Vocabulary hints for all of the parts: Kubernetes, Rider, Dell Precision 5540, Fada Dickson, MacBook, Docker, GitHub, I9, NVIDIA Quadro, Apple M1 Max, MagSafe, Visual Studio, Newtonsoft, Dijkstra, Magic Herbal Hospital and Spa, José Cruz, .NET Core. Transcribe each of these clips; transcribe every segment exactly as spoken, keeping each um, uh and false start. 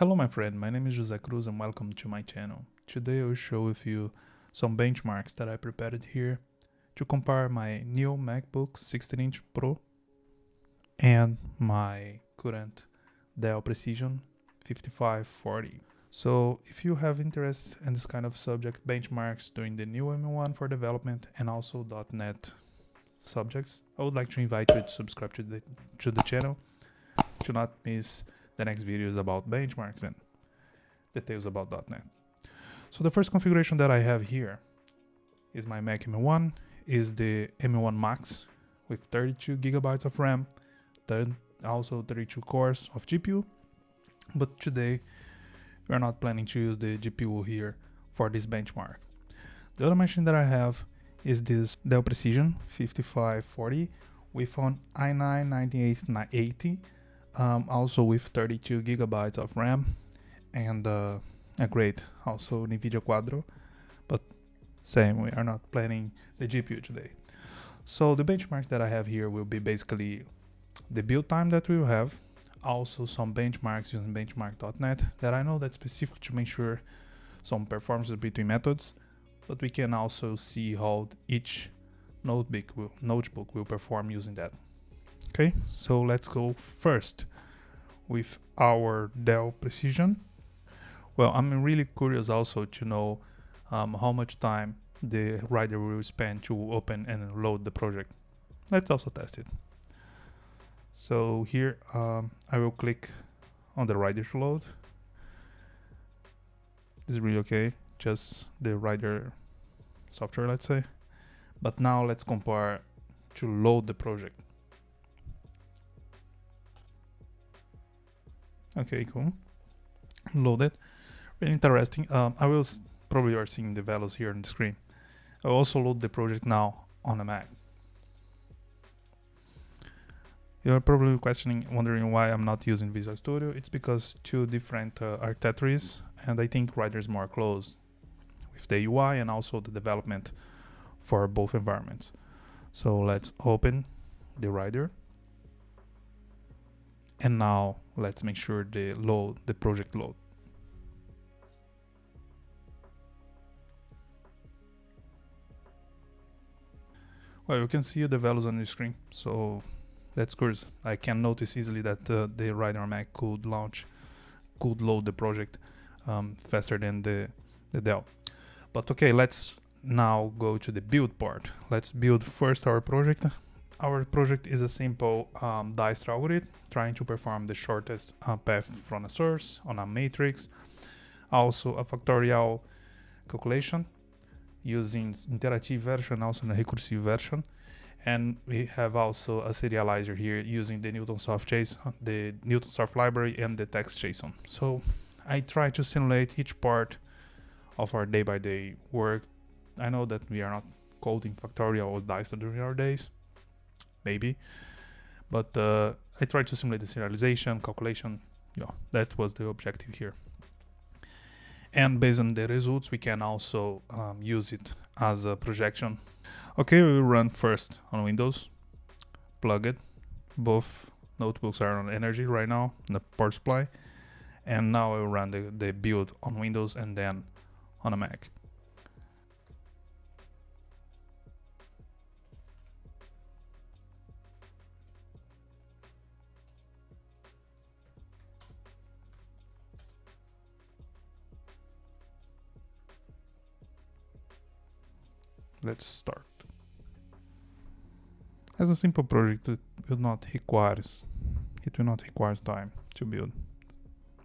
Hello my friend, my name is José Cruz and welcome to my channel. Today I will share with you some benchmarks that I prepared here to compare my new MacBook sixteen inch Pro and my current Dell Precision fifty-five forty. So if you have interest in this kind of subject, benchmarks doing the new M one for development and also .NET subjects, I would like to invite you to subscribe to the, to the channel to not miss the next video is about benchmarks and details about .NET. So the first configuration that I have here is my Mac M one, is the M one Max with thirty-two gigabytes of RAM, then also thirty-two cores of G P U. But today we are not planning to use the G P U here for this benchmark. The other machine that I have is this Dell Precision fifty-five forty with an i nine ninety-eight eighty. Um, also with thirty-two gigabytes of RAM and uh, a great also NVIDIA Quadro, but same, we are not planning the G P U today. So the benchmark that I have here will be basically the build time that we will have, also some benchmarks using benchmark dot net that I know that's specific to make sure some performance between methods, but we can also see how each notebook will, notebook will perform using that. Okay, so let's go first with our Dell Precision. Well, I'm really curious also to know um, how much time the Rider will spend to open and load the project. Let's also test it. So here um, I will click on the Rider to load. This is really okay, just the Rider software, let's say. But now let's compare to load the project. Okay, cool. Loaded. Really interesting. Um, I will probably are seeing the values here on the screen. I also load the project now on a Mac. You are probably questioning, wondering why I'm not using Visual Studio. It's because two different uh, architectures, and I think Rider is more closed with the U I and also the development for both environments. So let's open the Rider. And now let's make sure the load, the project load. Well, you can see the values on the screen, so that's curious. I can notice easily that uh, the Rider Mac could launch, could load the project um, faster than the, the Dell. But okay, let's now go to the build part. Let's build first our project. Our project is a simple um, Dijkstra algorithm, trying to perform the shortest uh, path from a source on a matrix. Also a factorial calculation using iterative version, also in a recursive version. And we have also a serializer here using the Newtonsoft JSON, the Newtonsoft library and the text JSON. So I try to simulate each part of our day-by-day work. I know that we are not coding factorial or Dijkstra during our days, maybe, but uh, I tried to simulate the serialization, calculation. Yeah, that was the objective here. And based on the results, we can also um, use it as a projection. Okay, we will run first on Windows, plug it. Both notebooks are on energy right now, in the power supply. And now I will run the, the build on Windows and then on a Mac. Let's start. As a simple project, it will not requires it will not requires time to build.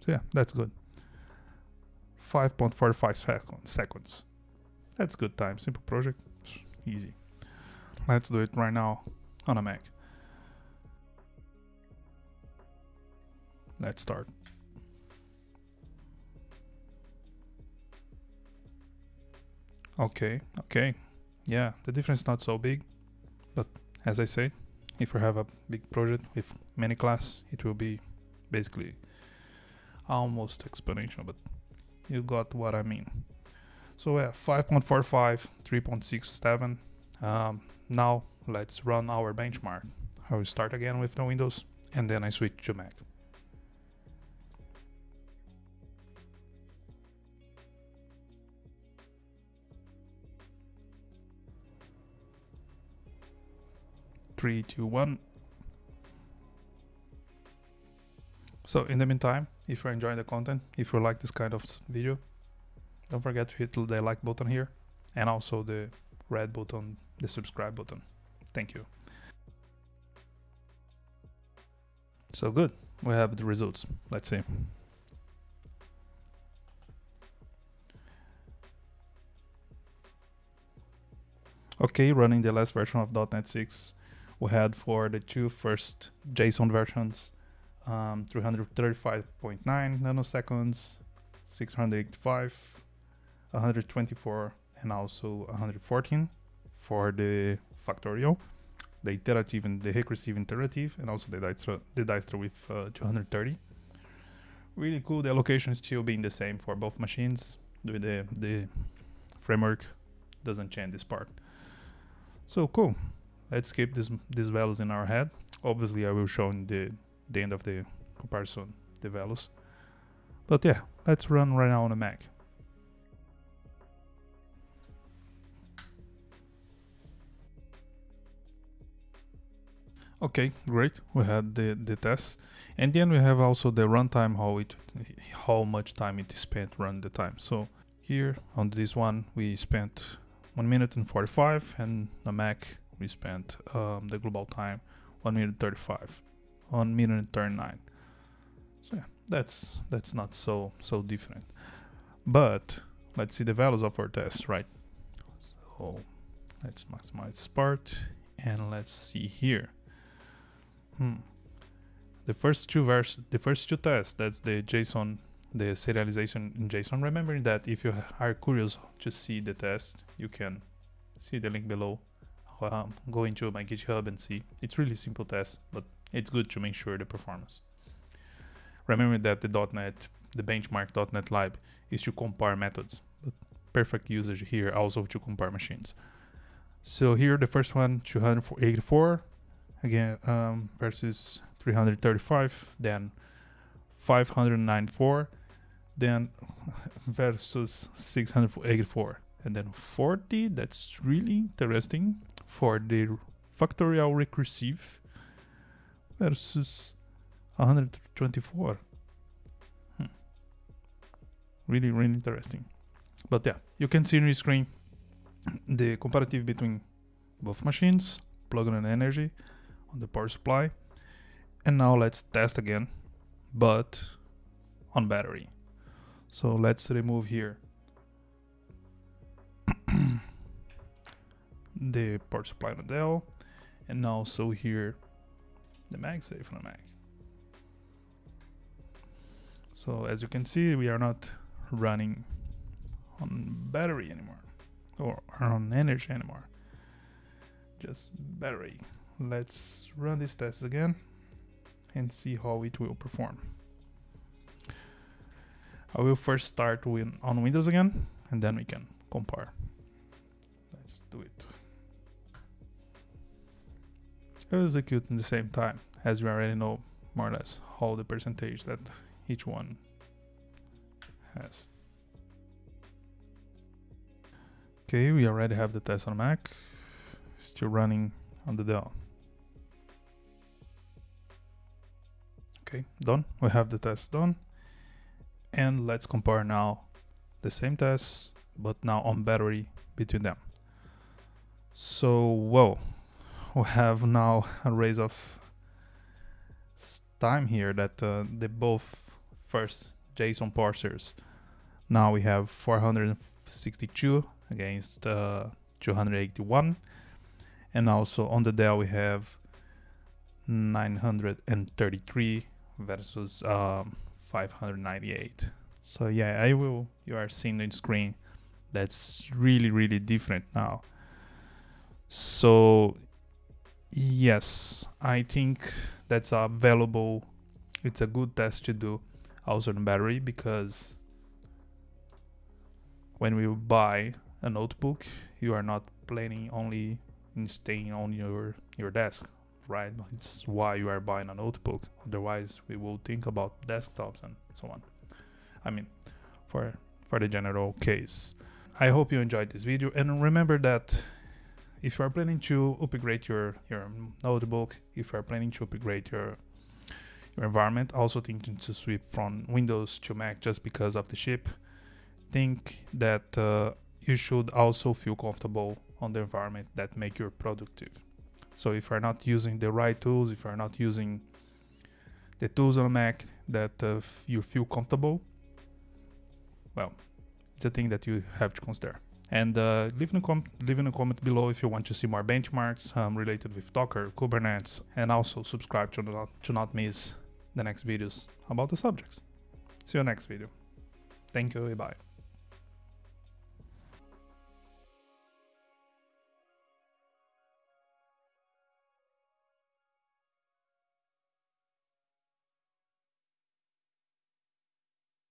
So yeah, that's good. five point four five seconds. That's good time. Simple project, easy. Let's do it right now on a Mac. Let's start. Okay, okay, yeah, the difference is not so big, but as I said, if you have a big project with many classes, it will be basically almost exponential, but you got what I mean. So yeah, five point four five, three point six seven. Um, now let's run our benchmark. I will start again with the Windows and then I switch to Mac. three, two, one. So in the meantime, if you're enjoying the content, if you like this kind of video, don't forget to hit the like button here and also the red button, the subscribe button. Thank you. So good, we have the results. Let's see. Okay, running the last version of dot NET six, we had for the two first JSON versions, um, three hundred thirty-five point nine nanoseconds, six hundred eighty-five, one hundred twenty-four, and also one hundred fourteen for the factorial, the iterative and the recursive iterative, and also the Dijkstra, the Dijkstra with uh, two hundred thirty. Really cool, the allocation is still being the same for both machines. The, the framework doesn't change this part. So cool, let's keep this, these values in our head. Obviously I will show in the, the end of the comparison the values. But yeah, let's run right now on a Mac. Okay, great, we had the, the tests. And then we have also the runtime, how, it, how much time it spent run the time. So here on this one, we spent one minute and forty-five, and the Mac we spent um, the global time one minute thirty-five, one minute thirty-nine. So yeah, that's that's not so so different. But let's see the values of our test, right? So let's maximize this part and let's see here. Hmm. The first two vers the first two tests, that's the JSON, the serialization in JSON. Remembering that if you are curious to see the test, you can see the link below. Um, go into my GitHub and see. It's really simple test, but it's good to make sure the performance. Remember that the .NET, the benchmark dot net lib is to compare methods, but perfect usage here also to compare machines. So here the first one, two hundred eighty-four, again um, versus three hundred thirty-five, then five hundred ninety-four, then versus six hundred eighty-four, and then forty. That's really interesting for the factorial recursive versus one hundred twenty-four. hmm. Really, really interesting. But yeah, you can see on your screen the comparative between both machines, plugging in energy on the power supply, and now let's test again, but on battery. So let's remove here the power supply on Dell, and also here the MagSafe on the Mac. So as you can see, we are not running on battery anymore, or on energy anymore, just battery. Let's run this test again and see how it will perform. I will first start with on Windows again, and then we can compare. Let's do it. I will execute in the same time, as we already know more or less how the percentage that each one has. Okay, we already have the test on Mac, still running on the Dell. Okay, done, we have the test done. And let's compare now the same tests, but now on battery between them. So, whoa, we have now a raise of time here that uh, they both first JSON parsers. Now we have four hundred sixty-two against uh, two hundred eighty-one. And also on the Dell we have nine hundred thirty-three versus um, five hundred ninety-eight. So yeah, I will, you are seeing the screen that's really, really different now. So yes, I think that's a valuable, it's a good test to do also on battery, because when we buy a notebook, you are not planning only in staying on your your desk, right? It's why you are buying a notebook. Otherwise we will think about desktops and so on. I mean, for for the general case. I hope you enjoyed this video, and remember that if you are planning to upgrade your, your notebook, if you are planning to upgrade your, your environment, also thinking to sweep from Windows to Mac just because of the chip, think that uh, you should also feel comfortable on the environment that make you productive. So if you're not using the right tools, if you're not using the tools on Mac that uh, you feel comfortable, well, it's a thing that you have to consider. And uh, leave, in a com leave in a comment below if you want to see more benchmarks um, related with Docker, Kubernetes, and also subscribe to not, to not miss the next videos about the subjects. See you next video. Thank you, bye.